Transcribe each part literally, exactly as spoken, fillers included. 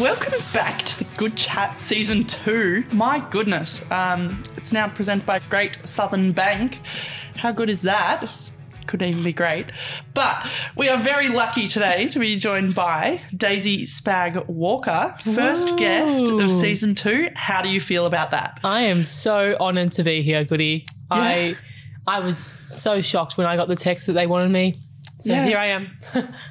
Welcome back to The Good Chat Season two. My goodness, um, it's now presented by Great Southern Bank. How good is that? Could even be great. But we are very lucky today to be joined by Daisy Spag Walker, first Whoa. guest of Season two. How do you feel about that? I am so honoured to be here, Goody. Yeah. I, I was so shocked when I got the text that they wanted me. So yeah. Here I am.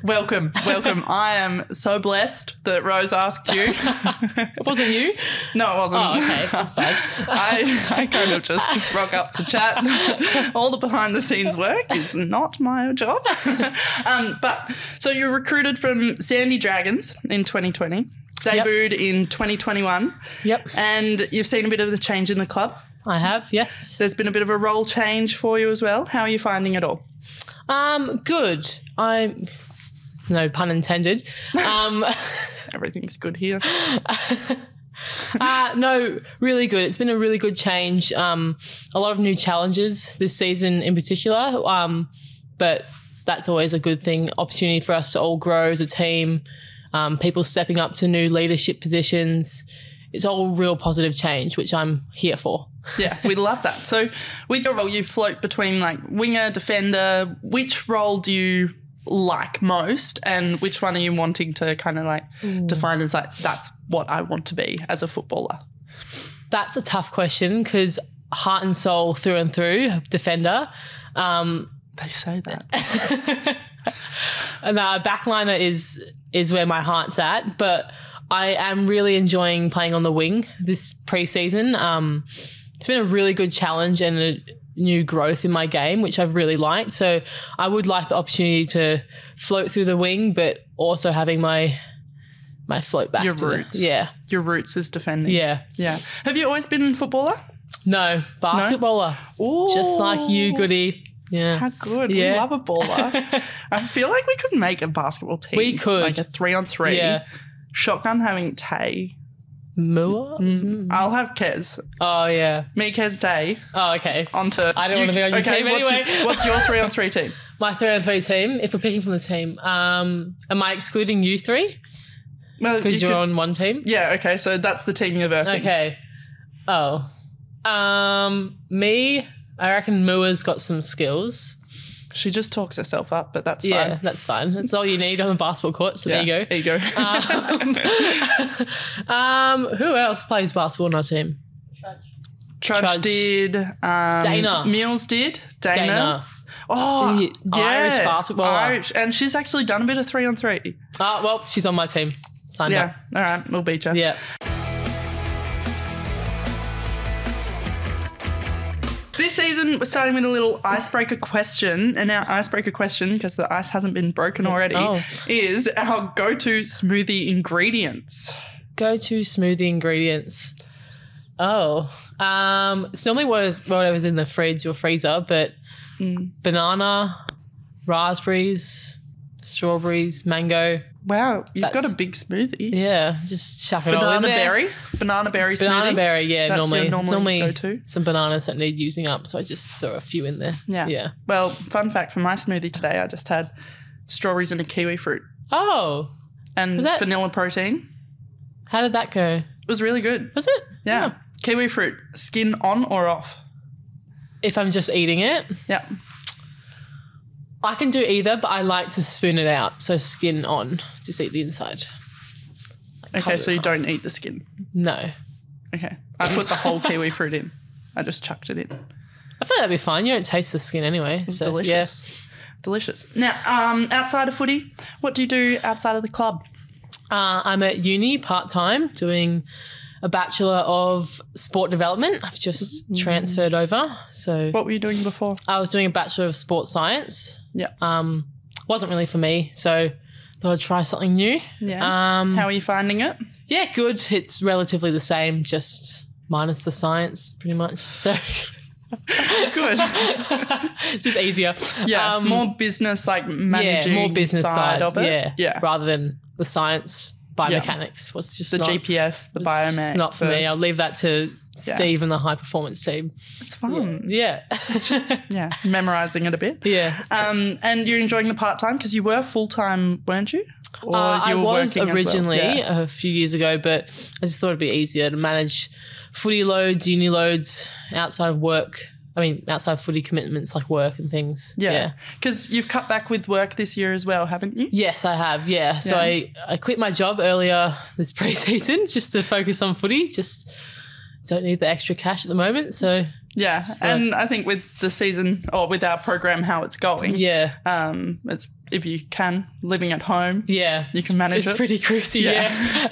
welcome, welcome. I am so blessed that Rose asked you. It wasn't you? No, it wasn't. Oh, okay. That's fine. I, I kind of just rock up to chat. All the behind-the-scenes work is not my job. um, but so you were recruited from Sandy Dragons in twenty twenty, debuted yep. in twenty twenty-one. Yep. And you've seen a bit of the change in the club. I have, yes. There's been a bit of a role change for you as well. How are you finding it all? Um, good. I'm, no pun intended. Um, Everything's good here. uh, no, really good. It's been a really good change. Um, a lot of new challenges this season in particular, um, but that's always a good thing, opportunity for us to all grow as a team, um, people stepping up to new leadership positions. It's all real positive change, which I'm here for. Yeah, we love that. So with your role, you float between like winger, defender. Which role do you like most and which one are you wanting to kind of like Ooh. define as like that's what I want to be as a footballer? That's a tough question because heart and soul through and through, defender. Um, they say that. And our backliner is, is where my heart's at, but I am really enjoying playing on the wing this pre-season. Um, it's been a really good challenge and a new growth in my game, which I've really liked. So I would like the opportunity to float through the wing, but also having my my float back. Your to roots. The, yeah. Your roots is defending. Yeah. Yeah. Have you always been a footballer? No, basketballer. No? Ooh. Just like you, Goody. Yeah. How good. Yeah. We love a baller. I feel like we could make a basketball team. We could. Like a three on three. Yeah. Shotgun having Tay. Mua? Mm. I'll have Kez. Oh, yeah. Me, Kez, Tay. Oh, okay. Onto. I don't you, want to be on your okay, team what's anyway. Your, what's your three on three team? My three on three team, if we're picking from the team, um, am I excluding you three? Well, because you you're could, on one team? Yeah, okay. So that's the team you're versing. Okay. Oh. Um, me, I reckon Mua's got some skills. She just talks herself up, but that's yeah, fine. Yeah, that's fine. That's all you need on the basketball court, so yeah, there you go. There you go. Um, um, who else plays basketball on our team? Trudge. Trudge, Trudge. did. Um, Dana. Mills did. Dana. Dana. Oh, yeah. Irish basketball. Irish. And she's actually done a bit of three on three. Ah, uh, well, she's on my team. Signed yeah. up. Yeah, all right, we'll beat you. Yeah. This season, we're starting with a little icebreaker question, and our icebreaker question, because the ice hasn't been broken already, oh. is our go-to smoothie ingredients. Go-to smoothie ingredients. Oh. Um, it's normally what is, whatever's in the fridge or freezer, but mm. banana, raspberries, strawberries, mango. Wow, you've That's, got a big smoothie. Yeah, just chuck it banana all in there. Berry, banana berry smoothie. Banana berry, yeah, That's normally. That's normally go-to. Some bananas that need using up, so I just throw a few in there. Yeah. yeah. Well, fun fact for my smoothie today, I just had strawberries and a kiwi fruit. Oh. And that, vanilla protein. How did that go? It was really good. Was it? Yeah. yeah. Kiwi fruit, skin on or off? If I'm just eating it? Yeah. I can do either, but I like to spoon it out, so skin on, just eat the inside. Like okay, so you off. don't eat the skin? No. Okay. I put the whole kiwi fruit in. I just chucked it in. I thought that'd be fine. You don't taste the skin anyway. It's so, delicious. Yeah. Delicious. Now, um, outside of footy, what do you do outside of the club? Uh, I'm at uni part-time doing a Bachelor of Sport Development. I've just mm. transferred over. So what were you doing before? I was doing a Bachelor of Sport Science. Yeah. Um, wasn't really for me, so thought I'd try something new. Yeah. Um, How are you finding it? Yeah, good. It's relatively the same, just minus the science pretty much. So good. Just easier. Yeah, um, more business, like managing yeah, more business side, side of it. Yeah, yeah, rather than the science biomechanics. Yeah. was just The not, G P S, the biomed. It's not for the, me. I'll leave that to yeah. Steve and the high performance team. It's fun. Yeah. yeah. It's just, yeah, memorising it a bit. Yeah. Um, and you're enjoying the part-time because you were full-time, weren't you? Or uh, you were I was originally well? yeah. a few years ago, but I just thought it'd be easier to manage footy loads, uni loads, outside of work. I mean, outside footy commitments like work and things. Yeah. Because yeah. you've cut back with work this year as well, haven't you? Yes, I have, yeah. yeah. So I, I quit my job earlier this pre-season just to focus on footy. Just don't need the extra cash at the moment, so... Yeah, so. And I think with the season or with our program, how it's going, yeah, um, it's if you can, living at home, yeah, you can manage it's it. It's pretty crazy, yeah.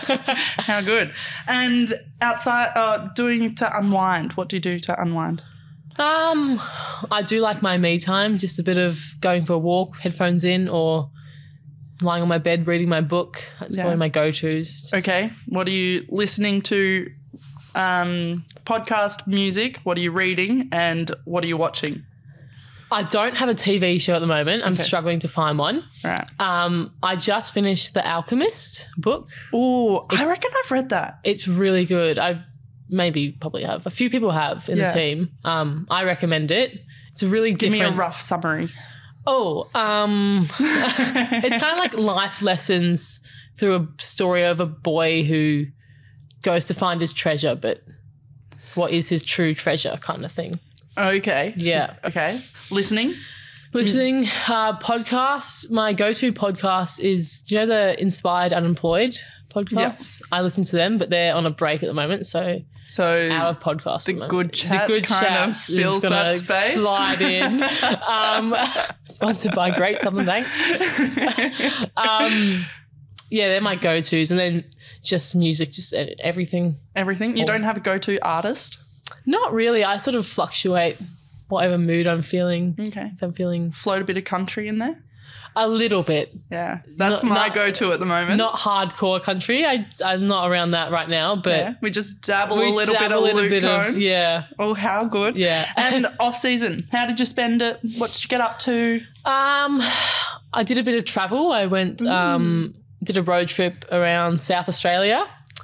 yeah. How good. And outside, uh, doing to unwind, what do you do to unwind? Um, I do like my me time, just a bit of going for a walk, headphones in, or lying on my bed reading my book. That's yeah. probably my go-tos. Just okay. What are you listening to? Um, podcast, music, what are you reading and what are you watching? I don't have a T V show at the moment. I'm okay. struggling to find one. Right. Um, I just finished The Alchemist book. Oh, I reckon I've read that. It's really good. I maybe probably have. A few people have in yeah. the team. Um, I recommend it. It's a really Give different. Give me a rough summary. Oh, um, it's kind of like life lessons through a story of a boy who goes to find his treasure, but what is his true treasure kind of thing. Okay. Yeah. Okay. Listening? Listening. Uh, podcasts. My go-to podcast is, do you know the Inspired Unemployed podcasts? Yep. I listen to them, but they're on a break at the moment, so, so our podcast. The Good Chat the good kind chat of fills that space. Slide in. um, sponsored by Great Southern Bank. um Yeah, they're my go-tos, and then just music, just everything. Everything? You don't have a go-to artist? Not really. I sort of fluctuate whatever mood I'm feeling. Okay. If I'm feeling... Float a bit of country in there? A little bit. Yeah, that's not, my not, go-to at the moment. Not hardcore country. I, I'm not around that right now, but... Yeah. We just dabble we a little dabble bit of Luke Combs. Yeah. Oh, how good. Yeah. And off-season, how did you spend it? What did you get up to? Um, I did a bit of travel. I went... Mm. um. Did a road trip around South Australia.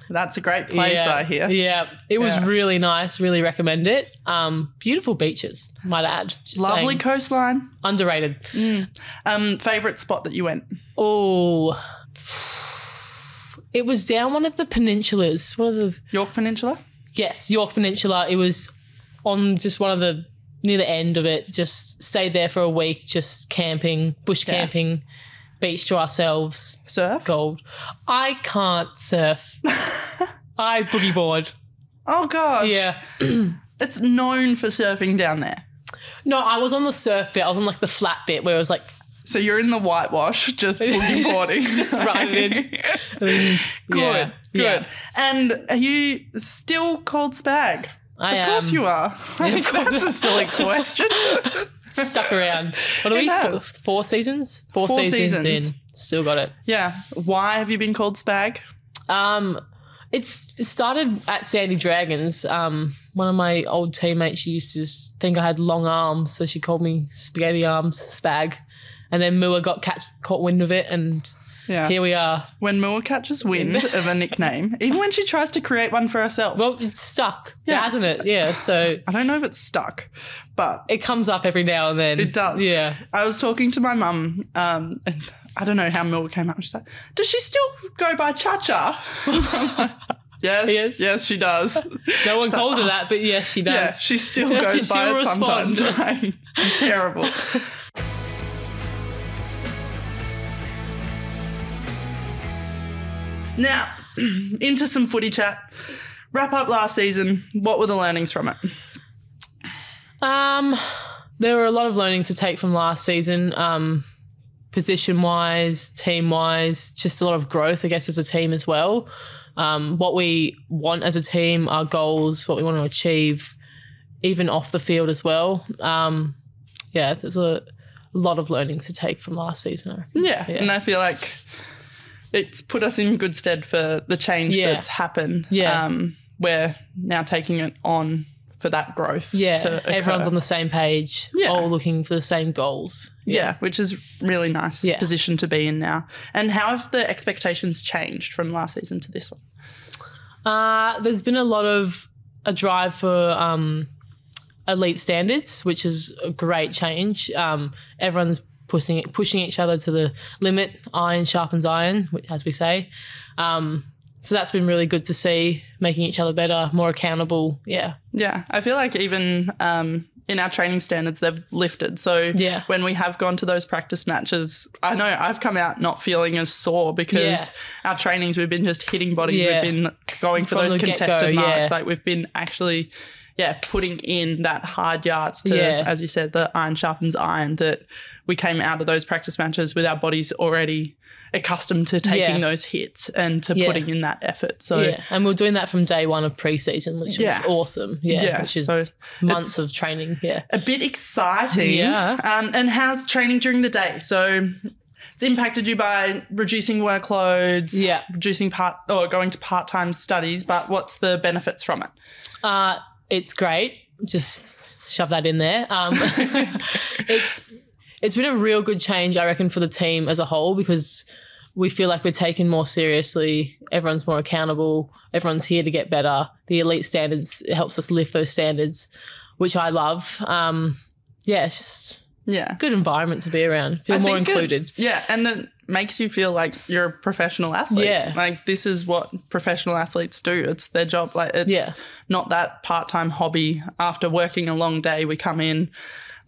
That's a great place, yeah. I hear. Yeah. It was yeah. really nice. Really recommend it. Um, beautiful beaches, might I add. Just Lovely saying. Coastline. Underrated. Mm. Um, favourite spot that you went? Oh, it was down one of the peninsulas. What are the York Peninsula? Yes, York Peninsula. It was on just one of the, near the end of it, just stayed there for a week, just camping, bush yeah. camping. Beach to ourselves. Surf? Gold. I can't surf. I boogie board. Oh, gosh. Yeah. It's known for surfing down there. No, I was on the surf bit. I was on, like, the flat bit where it was, like. So you're in the whitewash just boogie boarding. Just running in. Good. Yeah. Good. Yeah. And are you still called Spag? I am. Of course am. You are. I think that's a silly question. Stuck around. What are it we? Four, four seasons? Four, four seasons, seasons in. Still got it. Yeah. Why have you been called Spag? Um, it's it started at Sandy Dragons. Um, one of my old teammates, she used to just think I had long arms, so she called me Spaghetti Arms Spag. And then Mua got catch, caught wind of it, and yeah. here we are. When Mua catches wind of a nickname, even when she tries to create one for herself. Well, it's stuck, yeah. hasn't it? Yeah. So I don't know if it's stuck. But it comes up every now and then. It does. Yeah. I was talking to my mum, um, and I don't know how Mil came up. She's like, does she still go by Cha-Cha? yes, yes. Yes, she does. No one calls like, her oh. that, but yes, she does. Yeah, she still goes by it sometimes. Like, I'm terrible. Now, into some footy chat. Wrap up last season. What were the learnings from it? Um, there were a lot of learnings to take from last season, um, position-wise, team-wise, just a lot of growth, I guess, as a team as well. Um, what we want as a team, our goals, what we want to achieve, even off the field as well. Um, yeah, there's a lot of learnings to take from last season, I reckon. Yeah, yeah. And I feel like it's put us in good stead for the change yeah. that's happened. Yeah. Um, we're now taking it on for that growth. Yeah, to everyone's on the same page, yeah. all looking for the same goals. Yeah, yeah which is really nice yeah. position to be in now. And how have the expectations changed from last season to this one? Uh, there's been a lot of a drive for um, elite standards, which is a great change. Um, everyone's pushing pushing each other to the limit. Iron sharpens iron, as we say. Um, so that's been really good to see, making each other better, more accountable. Yeah. Yeah. I feel like even um, in our training standards, they've lifted. So yeah. when we have gone to those practice matches, I know I've come out not feeling as sore because yeah. our trainings, we've been just hitting bodies. Yeah. We've been going for From those contested get-go, marks. Yeah. Like we've been actually... yeah, putting in that hard yards to, yeah. as you said, the iron sharpens iron, that we came out of those practice matches with our bodies already accustomed to taking yeah. those hits and to yeah. putting in that effort. So yeah. and we're doing that from day one of pre-season, which yeah. is awesome. Yeah, yeah. Which is so months of training. Yeah, a bit exciting. Yeah. Um, and how's training during the day? So it's impacted you by reducing workloads, yeah. reducing part or going to part-time studies, but what's the benefits from it? Uh It's great. Just shove that in there. Um, it's it's been a real good change, I reckon, for the team as a whole, because we feel like we're taken more seriously. Everyone's more accountable. Everyone's here to get better. The elite standards, it helps us lift those standards, which I love. Um, yeah, it's just yeah, good environment to be around. Feel I more included. It, yeah, and it makes you feel like you're a professional athlete. Yeah. Like this is what professional athletes do. It's their job. Like it's yeah. not that part-time hobby. After working a long day, we come in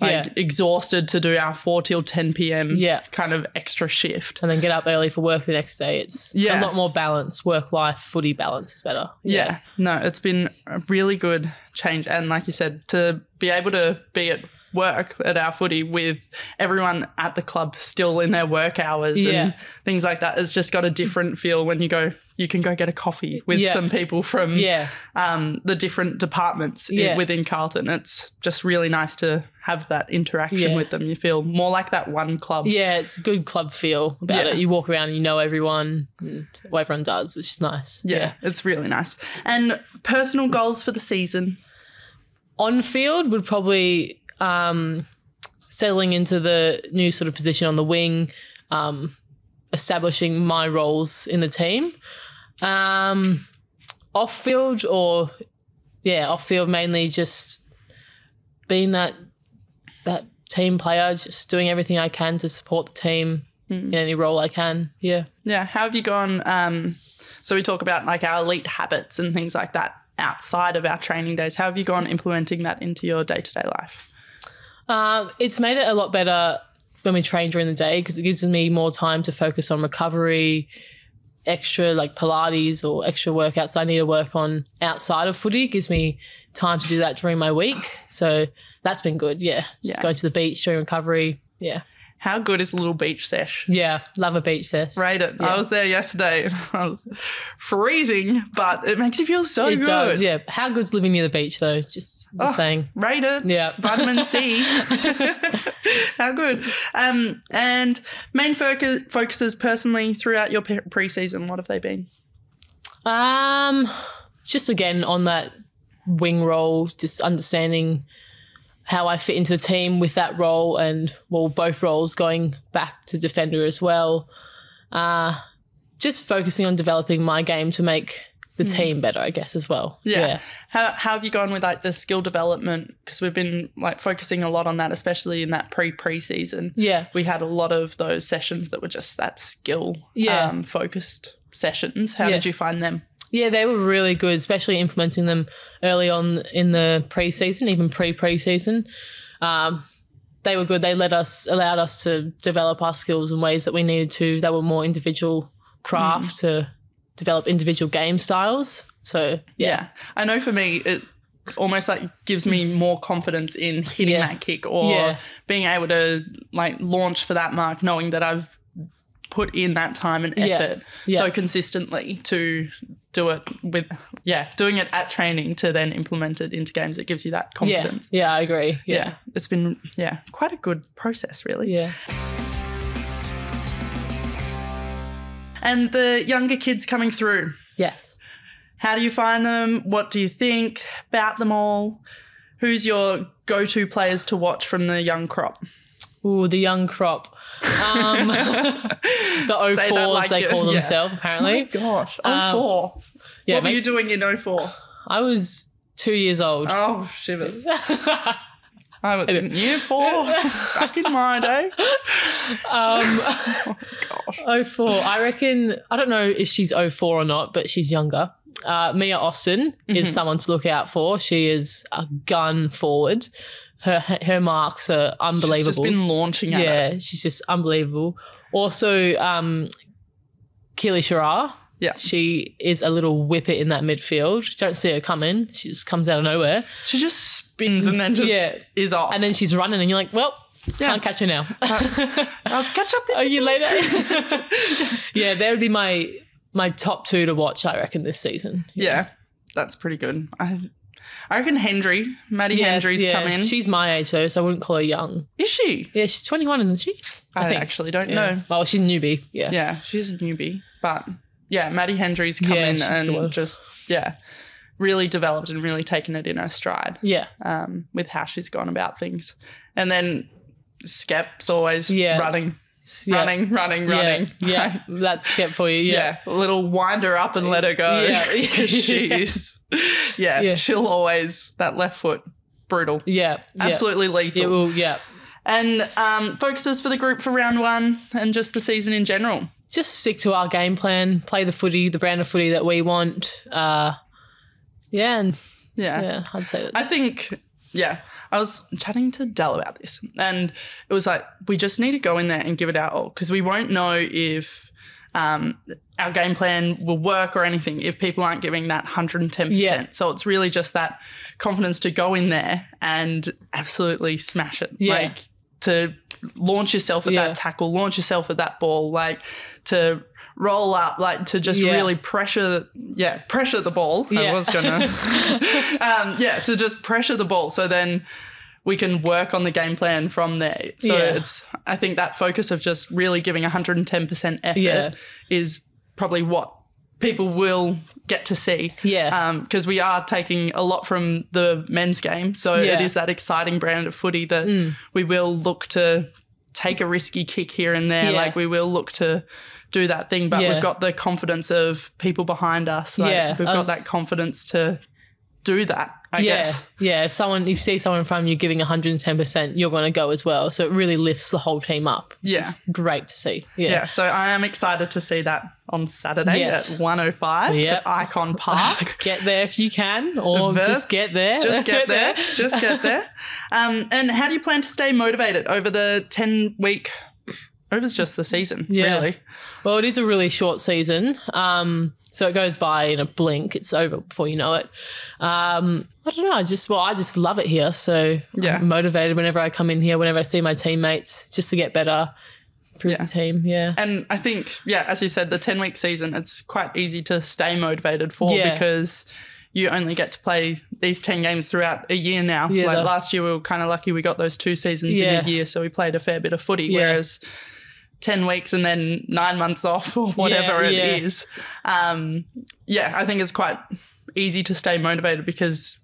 like yeah. exhausted to do our four till ten p m yeah. kind of extra shift. And then get up early for work the next day. It's yeah. a lot more balance. Work-life, footy balance is better. Yeah. yeah. No, it's been a really good change. And like you said, to be able to be at work at our footy with everyone at the club still in their work hours yeah. and things like that. It's just got a different feel when you go, you can go get a coffee with yeah. some people from yeah. um, the different departments yeah. in, within Carlton. It's just really nice to have that interaction yeah. with them. You feel more like that one club. Yeah, it's a good club feel about yeah. it. You walk around and you know everyone, and what everyone does, which is nice. Yeah, yeah, it's really nice. And personal goals for the season? On field would probably... Um, settling into the new sort of position on the wing, um, establishing my roles in the team. Um, off-field or, yeah, off-field mainly just being that that team player, just doing everything I can to support the team mm. in any role I can, yeah. Yeah, how have you gone, um, so we talk about like our elite habits and things like that outside of our training days. How have you gone implementing that into your day-to-day life? Um, it's made it a lot better when we train during the day because it gives me more time to focus on recovery, extra like Pilates or extra workouts I need to work on outside of footy. It gives me time to do that during my week. So that's been good, yeah. Just yeah. go to the beach during recovery, yeah. How good is a little beach sesh? Yeah, love a beach sesh. Rate it. Yeah. I was there yesterday. I was freezing, but it makes you feel so it good. It does, yeah. How good's living near the beach, though? Just, just oh, saying. Rate it. Yeah. Vitamin C. How good. Um, and main focus, focuses personally throughout your pre-season, what have they been? Um, just, again, on that wing role, just understanding how I fit into the team with that role and, well, both roles, going back to defender as well. Uh, just focusing on developing my game to make the mm. team better, I guess, as well. Yeah. yeah. How, how have you gone with, like, the skill development? Because we've been, like, focusing a lot on that, especially in that pre-pre-season. Yeah. We had a lot of those sessions that were just that skill-focused yeah. um, sessions. How yeah. did you find them? Yeah, they were really good, especially implementing them early on in the pre-season, even pre-pre-season. Um, they were good. They let us, allowed us to develop our skills in ways that we needed to. They were more individual craft mm. to develop individual game styles. So, yeah. yeah. I know for me it almost like gives me more confidence in hitting yeah. that kick or yeah. being able to like launch for that mark, knowing that I've put in that time and effort yeah. Yeah. so consistently to do it with, yeah, doing it at training to then implement it into games. It gives you that confidence. Yeah, yeah I agree. Yeah. yeah. It's been, yeah, quite a good process really. Yeah. And the younger kids coming through. Yes. How do you find them? What do you think about them all? Who's your go-to players to watch from the young crop? Ooh, the young crop. Um, the oh fours like they it. call yeah. themselves apparently. Oh, my gosh. oh four. Um, yeah, what were you doing in oh four? I was Two years old. Oh, shivers. I was in year four back in my day. Um, oh, gosh. oh four. I reckon, I don't know if she's oh four or not, but she's younger. Uh, Mia Austin mm-hmm. is someone to look out for. She is a gun forward. Her her marks are unbelievable. She's just been launching at Yeah, it. she's just unbelievable. Also, um, Keeley Sherar. Yeah. She is a little whippet in that midfield. You don't see her come in. She just comes out of nowhere. She just spins and then just yeah. is off. And then she's running and you're like, well, yeah. can't catch her now. Uh, I'll catch up with Are you later? Yeah, that would be my my top two to watch, I reckon, this season. Yeah, yeah that's pretty good. I I reckon Hendry, Maddy yes, Hendry's yeah. come in. She's my age though, so I wouldn't call her young. Is she? Yeah, she's twenty-one, isn't she? I, I actually don't yeah. know. Well, she's a newbie. Yeah, yeah, she's a newbie. But yeah, Maddy Hendry's come yeah, in and good. just yeah, really developed and really taken it in her stride. Yeah, um, with how she's gone about things, and then Skep's always yeah. running. Running, yep. running, running. Yeah, yeah. That's Skep for you. Yeah. yeah, little wind her up and let her go. Yeah, she is. Yeah. yeah, she'll always, that left foot, brutal. Yeah, absolutely yeah. lethal. It will, yeah. And um, focuses for the group for round one and just the season in general. Just stick to our game plan, play the footy, the brand of footy that we want. Uh, yeah, and yeah. yeah, I'd say that's. I think. Yeah, I was chatting to Dal about this and it was like we just need to go in there and give it our all because we won't know if um, our game plan will work or anything if people aren't giving that one hundred ten percent. Yeah. So it's really just that confidence to go in there and absolutely smash it, yeah. like to launch yourself at yeah. that tackle, launch yourself at that ball, like to roll up, like to just yeah. really pressure, yeah, pressure the ball. Yeah. I was going to, um, yeah, to just pressure the ball. So then we can work on the game plan from there. So yeah. it's, I think that focus of just really giving one hundred ten percent effort yeah. is probably what people will get to see. Yeah. Because um, we are taking a lot from the men's game. So yeah. it is that exciting brand of footy that mm. we will look to take a risky kick here and there. Yeah. Like we will look to do that thing, but yeah. we've got the confidence of people behind us. Like yeah. We've got was... that confidence to do that, I yeah. guess. Yeah. If someone, if you see someone from you giving one hundred ten percent, you're going to go as well. So it really lifts the whole team up. Yeah. Is great to see. Yeah. yeah. So I am excited to see that on Saturday yes. at one oh five yep. at Icon Park. Get there if you can or Verse, just get there. Just get there. just get there. Um, and how do you plan to stay motivated over the ten week It was just the season, yeah. really. Well, it is a really short season, um, so it goes by in a blink. It's over before you know it. Um, I don't know. I just well, I just love it here, so yeah. I'm motivated whenever I come in here, whenever I see my teammates, just to get better, improve yeah. the team, yeah. And I think, yeah, as you said, the ten-week season, it's quite easy to stay motivated for yeah. because you only get to play these ten games throughout a year now. Yeah, like the- last year we were kind of lucky we got those two seasons yeah. in a year, so we played a fair bit of footy, yeah. whereas – ten weeks and then nine months off or whatever yeah, yeah. it is. Um, yeah, I think it's quite easy to stay motivated because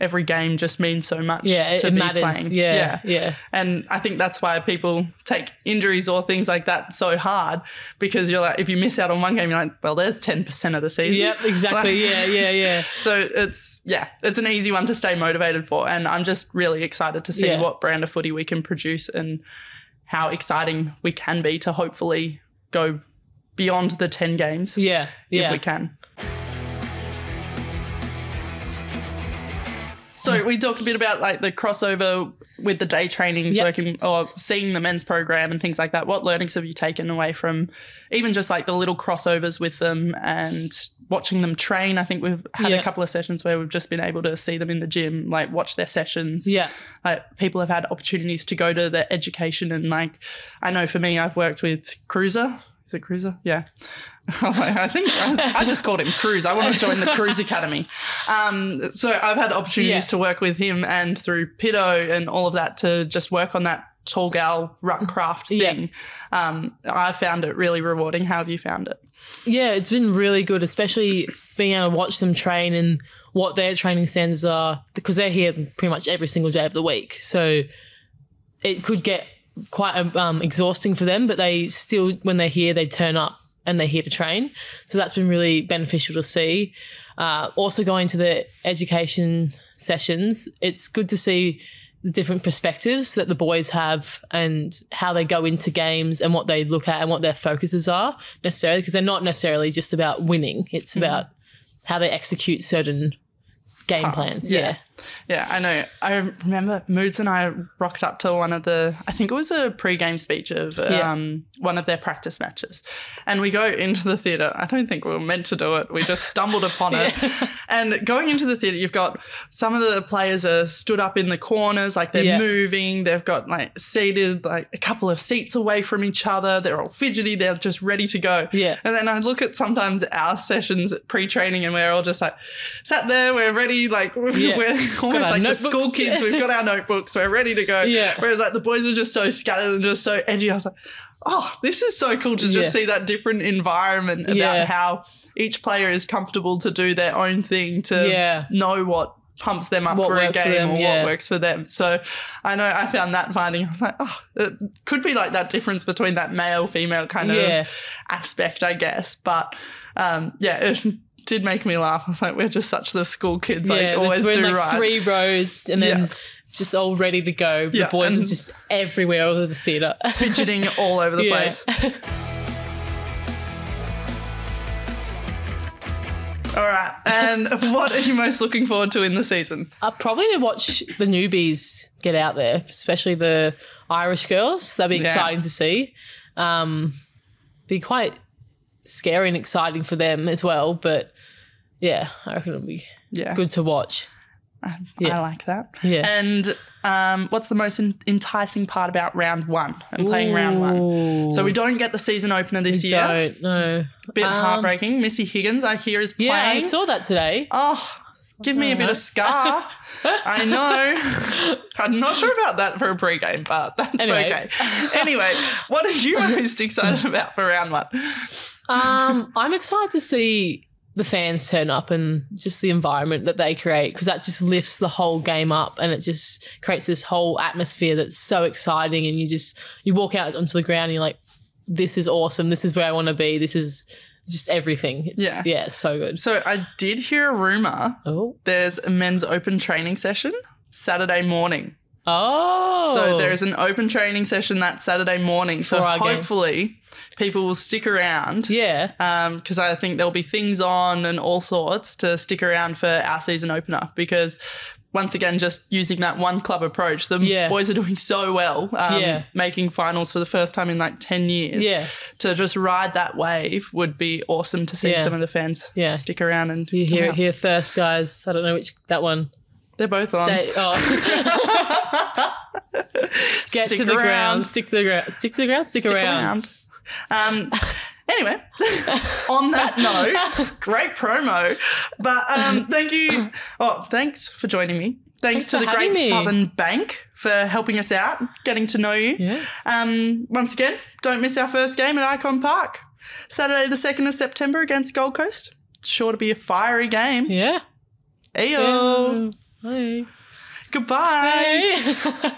every game just means so much yeah, to it be matters. playing. Yeah, yeah, yeah. And I think that's why people take injuries or things like that so hard because you're like, if you miss out on one game, you're like, well, there's ten percent of the season. Yep, exactly. Like, yeah, yeah, yeah. So it's, yeah, it's an easy one to stay motivated for. And I'm just really excited to see yeah. what brand of footy we can produce and how exciting we can be to hopefully go beyond the ten games yeah, yeah. if we can. So we talked a bit about like the crossover with the day trainings, yep. working or seeing the men's program and things like that. What learnings have you taken away from even just like the little crossovers with them and watching them train? I think we've had yep. a couple of sessions where we've just been able to see them in the gym, like watch their sessions. Yeah, like people have had opportunities to go to their education and like I know for me I've worked with Cruiser. Is it Cruiser? Yeah. I was like, I think I, I just called him Cruise. I want to join the Cruise Academy. Um, so I've had opportunities yeah. to work with him and through Pido and all of that to just work on that tall gal ruck craft thing. Yeah. Um, I found it really rewarding. How have you found it? Yeah, it's been really good, especially being able to watch them train and what their training standards are because they're here pretty much every single day of the week. So it could get quite um, exhausting for them, but they still, when they're here, they turn up and they're here to train. So that's been really beneficial to see. Uh, also going to the education sessions, it's good to see the different perspectives that the boys have and how they go into games and what they look at and what their focuses are necessarily, because they're not necessarily just about winning. It's mm-hmm. about how they execute certain game Tough. plans. Yeah. yeah. Yeah, I know. I remember Moods and I rocked up to one of the, I think it was a pre-game speech of yeah. um, one of their practice matches. And we go into the theatre. I don't think we were meant to do it. We just stumbled upon yeah. it. And going into the theatre, you've got some of the players are stood up in the corners, like they're yeah. moving. They've got like seated like a couple of seats away from each other. They're all fidgety. They're just ready to go. Yeah. And then I look at sometimes our sessions at pre-training and we're all just like sat there. We're ready. Like yeah. we're almost like notebooks. The school kids. We've got our notebooks. We're ready to go. Yeah. Whereas like the boys are just so scattered and just so edgy. I was like, oh, this is so cool to just yeah. see that different environment about yeah. how each player is comfortable to do their own thing, to yeah. know what pumps them up what for a game for them, or yeah. what works for them. So I know I found that finding, I was like, oh, it could be like that difference between that male-female kind yeah. of aspect, I guess. But, um, yeah, it did make me laugh. I was like, we're just such the school kids. Yeah, like always we're do like right. Three rows and then yeah. just all ready to go. The yeah, boys are just everywhere all over the theatre, fidgeting all over the yeah. place. All right. And what are you most looking forward to in the season? Uh, probably to watch the newbies get out there, especially the Irish girls. That'd be yeah. exciting to see. Um, be quite scary and exciting for them as well, but yeah, I reckon it'll be yeah. good to watch. I, yeah. I like that. Yeah. And um, what's the most in- enticing part about round one and playing Ooh. round one? So we don't get the season opener this we year. We don't, no. Bit um, heartbreaking. Missy Higgins, I hear, is playing. Yeah, I saw that today. Oh, give me a bit of scar. I know. I'm not sure about that for a pre-game, but that's anyway. okay. Anyway, what are you most excited about for round one? um, I'm excited to see the fans turn up and just the environment that they create, because that just lifts the whole game up and it just creates this whole atmosphere that's so exciting, and you just you walk out onto the ground and you're like, this is awesome, this is where I want to be, this is just everything. It's, yeah. Yeah, it's so good. So I did hear a rumour oh. there's a men's open training session Saturday morning. Oh. So there is an open training session that Saturday morning. So hopefully game. people will stick around. Yeah. Um, because I think there'll be things on and all sorts to stick around for our season opener, because once again, just using that one club approach, the yeah. boys are doing so well, um, yeah. making finals for the first time in like ten years. Yeah. To just ride that wave would be awesome to see yeah. some of the fans yeah. stick around. And you hear it here first, guys. I don't know which that one. They're both on. Stay, oh. Get stick to the around. ground. Stick to the ground. Stick to the ground. Stick, stick around. around. Um, anyway, on that note, great promo. But um, thank you. Oh, thanks for joining me. Thanks, Thanks to the Great me. Southern Bank for helping us out, getting to know you. Yeah. Um, once again, don't miss our first game at Icon Park, Saturday the second of September against Gold Coast. It's sure to be a fiery game. Yeah. Ayo. Yeah. Bye. Goodbye. Bye.